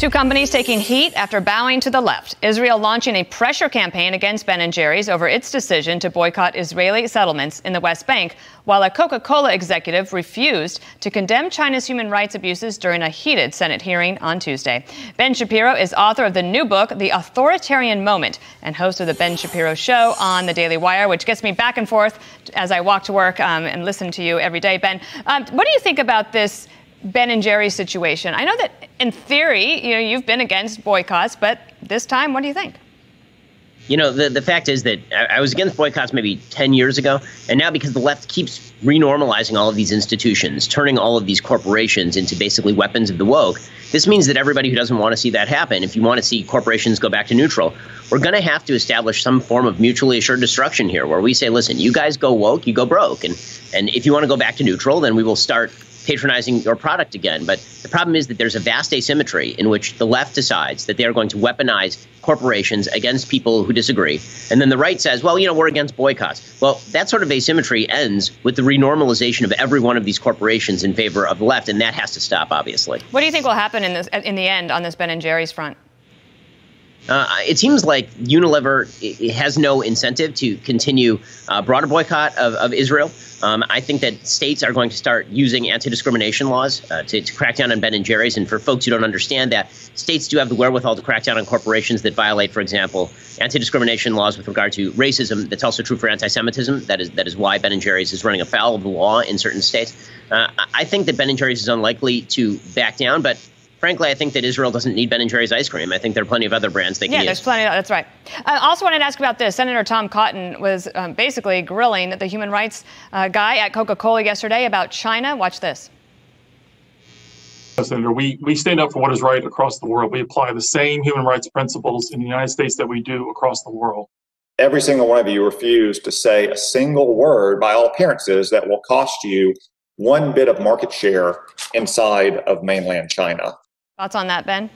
Two companies taking heat after bowing to the left. Israel launching a pressure campaign against Ben & Jerry's over its decision to boycott Israeli settlements in the West Bank, while a Coca-Cola executive refused to condemn China's human rights abuses during a heated Senate hearing on Tuesday. Ben Shapiro is author of the new book, The Authoritarian Moment, and host of The Ben Shapiro Show on the Daily Wire, which gets me back and forth as I walk to work and listen to you every day. Ben, what do you think about this Ben & Jerry's situation? I know that in theory, you know, you've been against boycotts, but this time, what do you think? You know, the fact is that I was against boycotts maybe 10 years ago, and now because the left keeps renormalizing all of these institutions, turning all of these corporations into basically weapons of the woke, this means that everybody who doesn't want to see that happen, if you want to see corporations go back to neutral, we're going to have to establish some form of mutually assured destruction here, where we say, listen, you guys go woke, you go broke, and if you want to go back to neutral, then we will start patronizing your product again. But the problem is that there's a vast asymmetry in which the left decides that they are going to weaponize corporations against people who disagree. And then the right says, well, you know, we're against boycotts. Well, that sort of asymmetry ends with the renormalization of every one of these corporations in favor of the left. And that has to stop, obviously. What do you think will happen in the end on this Ben & Jerry's front? It seems like Unilever has no incentive to continue a broader boycott of Israel. I think that states are going to start using anti-discrimination laws to crack down on Ben & Jerry's. And for folks who don't understand that, states do have the wherewithal to crack down on corporations that violate, for example, anti-discrimination laws with regard to racism. That's also true for anti-Semitism. That is why Ben & Jerry's is running afoul of the law in certain states. I think that Ben & Jerry's is unlikely to back down, but frankly, I think that Israel doesn't need Ben & Jerry's ice cream. I think there are plenty of other brands they can use. Yeah, there's plenty. That's right. I also wanted to ask about this. Senator Tom Cotton was basically grilling the human rights guy at Coca-Cola yesterday about China. Watch this. Senator, we stand up for what is right across the world. We apply the same human rights principles in the United States that we do across the world. Every single one of you refused to say a single word, by all appearances, that will cost you one bit of market share inside of mainland China. Thoughts on that, Ben?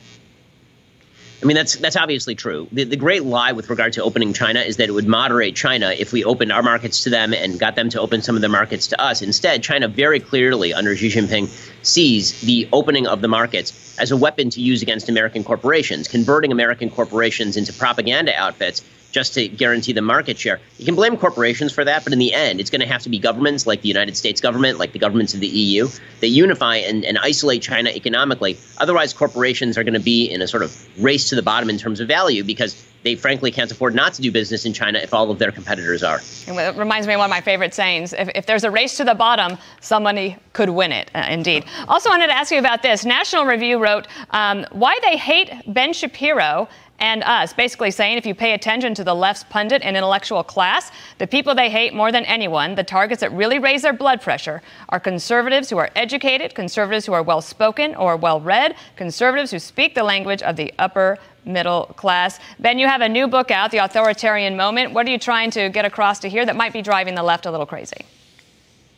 I mean, that's obviously true. The great lie with regard to opening China is that it would moderate China if we opened our markets to them and got them to open some of their markets to us. Instead, China very clearly, under Xi Jinping, sees the opening of the markets as a weapon to use against American corporations, converting American corporations into propaganda outfits just to guarantee the market share. You can blame corporations for that, but in the end, it's going to have to be governments like the United States government, like the governments of the EU, that unify and isolate China economically. Otherwise, corporations are going to be in a sort of race to the bottom in terms of value because they frankly can't afford not to do business in China if all of their competitors are. It reminds me of one of my favorite sayings. If there's a race to the bottom, somebody could win it, indeed. Also wanted to ask you about this. National Review wrote why they hate Ben Shapiro and us, basically saying if you pay attention to the left's pundit and intellectual class, the people they hate more than anyone, the targets that really raise their blood pressure, are conservatives who are educated, conservatives who are well-spoken or well-read, conservatives who speak the language of the upper middle class. Ben, you have a new book out, The Authoritarian Moment. What are you trying to get across to here that might be driving the left a little crazy?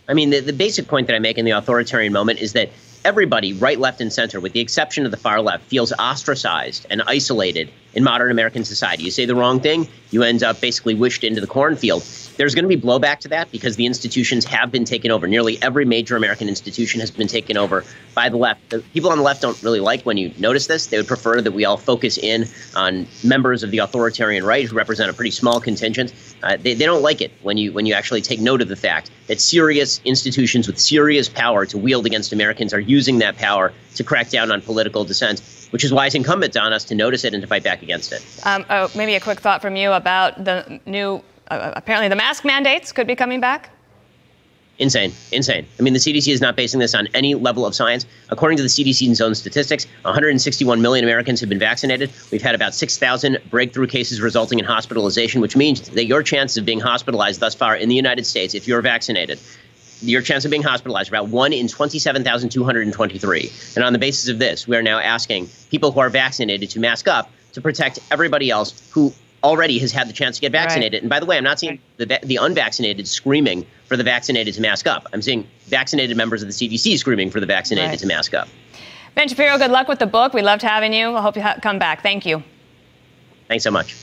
I mean, the basic point that I make in The Authoritarian Moment is that everybody, right, left, and center, with the exception of the far left, feels ostracized and isolated in modern American society. You say the wrong thing, you end up basically wished into the cornfield. There's going to be blowback to that because the institutions have been taken over. Nearly every major American institution has been taken over by the left. The people on the left don't really like when you notice this. They would prefer that we all focus in on members of the authoritarian right who represent a pretty small contingent. They don't like it when you actually take note of the fact that serious institutions with serious power to wield against Americans are using that power to crack down on political dissent, which is why it's incumbent on us to notice it and to fight back against it. Maybe a quick thought from you about the new, apparently the mask mandates could be coming back? Insane. I mean, the CDC is not basing this on any level of science. According to the CDC's own statistics, 161 million Americans have been vaccinated. We've had about 6,000 breakthrough cases resulting in hospitalization, which means that your chances of being hospitalized thus far in the United States, if you're vaccinated, your chance of being hospitalized, about 1 in 27,223. And on the basis of this, we are now asking people who are vaccinated to mask up to protect everybody else who already has had the chance to get vaccinated. Right. And by the way, I'm not seeing the unvaccinated screaming for the vaccinated to mask up. I'm seeing vaccinated members of the CDC screaming for the vaccinated to mask up. Ben Shapiro, good luck with the book. We loved having you. I hope you come back. Thank you. Thanks so much.